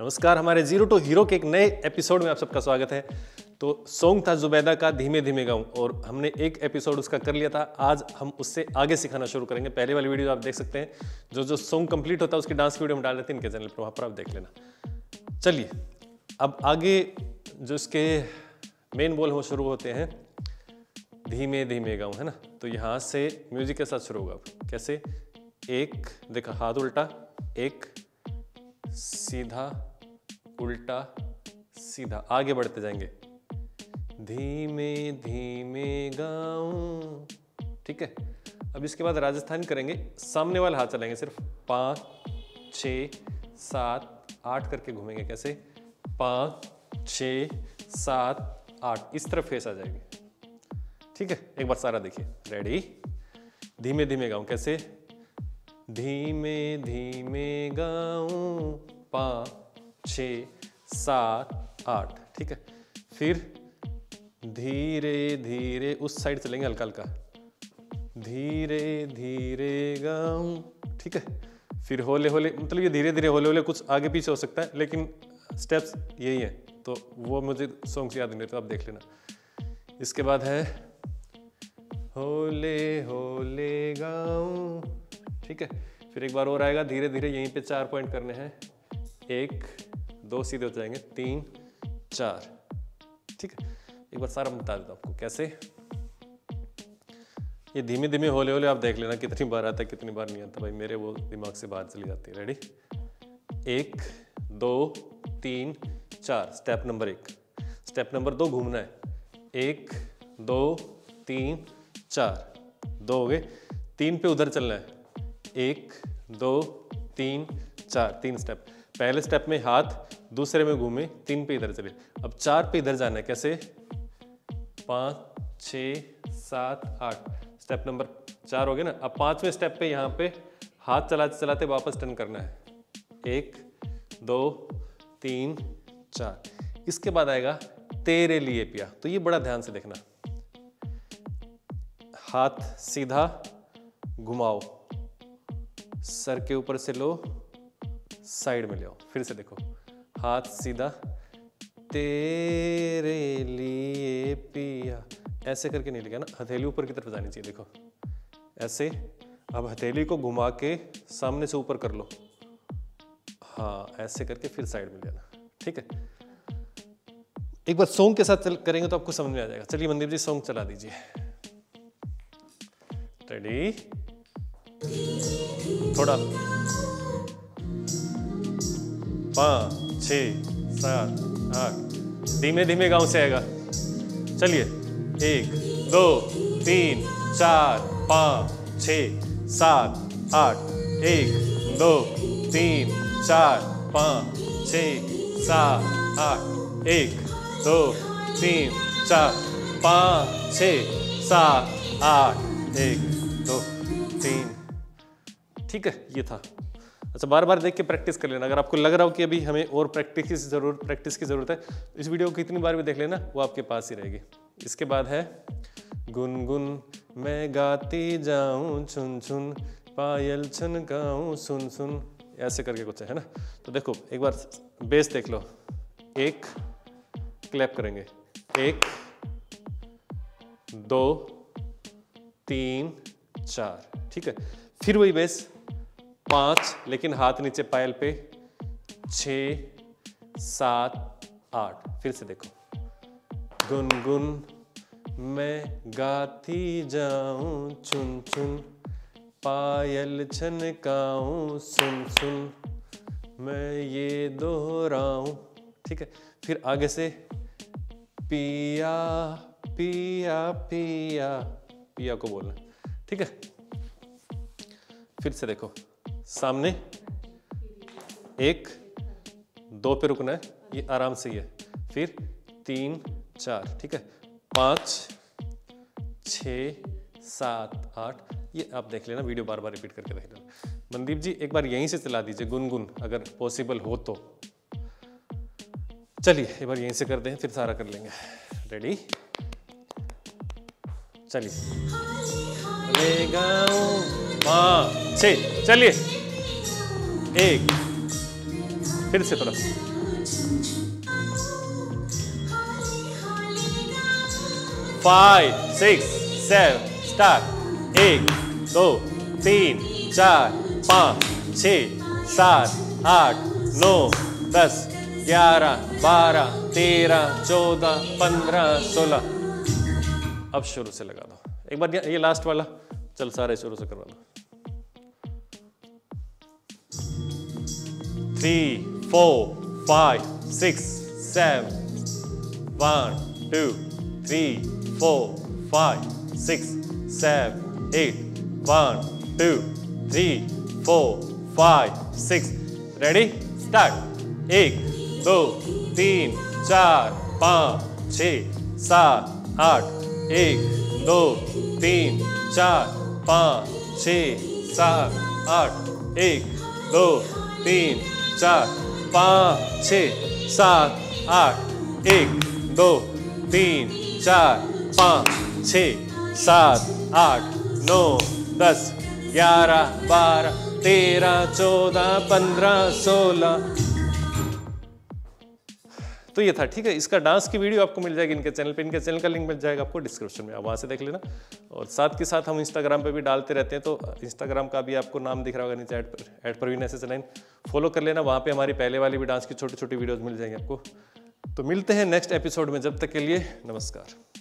नमस्कार, हमारे zero to hero के एक नए एपिसोड में आप सबका स्वागत है। तो सॉन्ग था जुबेदा का धीमे धीमे गाऊं, और हमने एक एपिसोड उसका कर लिया था। आज हम उससे आगे सिखाना शुरू करेंगे। पहले वाली वीडियो आप देख सकते हैं, जो सॉन्ग कंप्लीट होता है उसकी डांस की वीडियो हम डाल देते हैं इनके चैनल पर, वहाँ पर आप देख लेना। चलिए अब आगे जो इसके मेन बोल वो शुरू होते हैं, धीमे धीमे गाऊं, है ना। तो यहाँ से म्यूजिक के साथ शुरू होगा। अब कैसे, एक देखा हाथ उल्टा, एक सीधा उल्टा सीधा, आगे बढ़ते जाएंगे। धीमे धीमे गाऊं, ठीक है। अब इसके बाद राजस्थान करेंगे, सामने वाला हाथ चलाएंगे सिर्फ, 5 6 7 8 करके घूमेंगे। कैसे, 5 6 7 8, इस तरफ फेस आ जाएगी, ठीक है। एक बार सारा देखिए, रेडी। धीमे धीमे गाऊं कैसे, धीमे धीमे गाऊं, 5 6 7 8, ठीक है। फिर धीरे धीरे उस साइड चलेंगे, हल्का हल्का, धीरे धीरे गाऊं, ठीक है। फिर होले होले, मतलब ये धीरे धीरे होले होले, कुछ आगे पीछे हो सकता है लेकिन स्टेप्स यही है। तो वो मुझे सॉन्ग से याद नहीं, तो आप देख लेना। इसके बाद है होले होले गाऊं, ठीक है। फिर एक बार और आएगा, धीरे धीरे यहीं पे 4 पॉइंट करने हैं, 1 2 सीधे होते जाएंगे, 3 4, ठीक है। एक बार सारा बता देता हूँ आपको कैसे। ये धीमे धीमे होले होले आप देख लेना कितनी बार आता है, कितनी बार नहीं आता। भाई मेरे वो दिमाग से बाहर चली जाती है। Ready, 1 2 3 4, step number 1। Step number 2 घूमना है, 1 2 3 4, 2 हो गए। 3 पे उधर चलना है, 1 2 3 4, 3 स्टेप। पहले स्टेप में हाथ, दूसरे में घूमे, 3 पे इधर चले। अब 4 पे इधर जाना है, कैसे, 5 6 7 8, स्टेप नंबर 4 हो गया ना। अब 5वें स्टेप पे यहाँ पे हाथ चलाते चलाते वापस टर्न करना है, 1 2 3 4। इसके बाद आएगा तेरे लिए पिया। तो ये बड़ा ध्यान से देखना, हाथ सीधा घुमाओ, सर के ऊपर से लो, साइड में ले आओ। फिर से देखो, हाथ सीधा, तेरे लिए पिया, ऐसे करके नहीं लेगा ना, हथेली ऊपर की तरफ जानी चाहिए। देखो ऐसे, अब हथेली को घुमा के सामने से ऊपर कर लो, हाँ ऐसे करके फिर साइड में ले आना, ठीक है। एक बार सॉन्ग के साथ करेंगे तो आपको समझ में आ जाएगा। चलिए मंदिर जी सॉन्ग चला दीजिए, रेडी। थोड़ा 5 6 7 8, धीमे धीमे गांव से आएगा। चलिए, 1 2 3 4 5 6 7 8, 1 2 3 4 5 6 7 8, 1 2 3 4 5 6 7 8, 1 2 3, ठीक है। ये था। अच्छा, बार बार देख के प्रैक्टिस कर लेना। अगर आपको लग रहा हो कि अभी हमें और प्रैक्टिस की ज़रूरत है, इस वीडियो को कितनी बार भी देख लेना, वो आपके पास ही रहेगी। इसके बाद है गुनगुन मैं गाती जाऊं, चुन चुन पायल छनकाऊं, सुन सुन, ऐसे करके कुछ है ना। तो देखो एक बार बेस देख लो, 1 क्लैप करेंगे, 1 2 3 4, ठीक है। फिर वही बेस, 5 लेकिन हाथ नीचे पायल पे, 6 7 8। फिर से देखो, गुनगुन मैं गाती जाऊं, चुन चुन पायल छनकाऊं, सुन सुन मैं ये दोहराऊं, ठीक है। फिर आगे से पिया पिया पिया पिया को बोलना, ठीक है। फिर से देखो, सामने 1 2 पे रुकना है, ये आराम से ही है। फिर 3 4, ठीक है, 5 6 7 8, ये आप देख लेना, वीडियो बार बार रिपीट करके देख लेना। मंदीप जी एक बार यहीं से चला दीजिए गुनगुन, अगर पॉसिबल हो तो। चलिए एक बार यहीं से कर दें, फिर सारा कर लेंगे। रेडी, चलिए 5 6, चलिए 1 फिर से थोड़ा सा 5 6 7 स्टार्ट 1 2 3 4 5 6 7 8 9 10 11 12 13 14 15 16। अब शुरू से लगा दो एक बार, ये लास्ट वाला चल सारे शुरू से करवा दो। 3 4 5 6 7 1 2 3 4 5 6 7 8 1 2 3 4 5 6। Ready start 1 2 3 4 5 6 7 8 1 2 3 4 5 6 7 8 1 2 3 4 5 6 7 8 1 2 3 4 5 6 7 8 9 10 11 12 13 14 15 16। तो ये था, ठीक है। इसका डांस की वीडियो आपको मिल जाएगी इनके चैनल पे, इनके चैनल का लिंक मिल जाएगा आपको डिस्क्रिप्शन में, आप वहाँ से देख लेना। और साथ के साथ हम इंस्टाग्राम पे भी डालते रहते हैं, तो इंस्टाग्राम का भी आपको नाम दिख रहा होगा नीचे @परवीन SSN फॉलो कर लेना। वहाँ पे हमारी पहले वाली भी डांस की छोटी छोटी वीडियोज़ मिल जाएंगी आपको। तो मिलते हैं नेक्स्ट एपिसोड में, जब तक के लिए नमस्कार।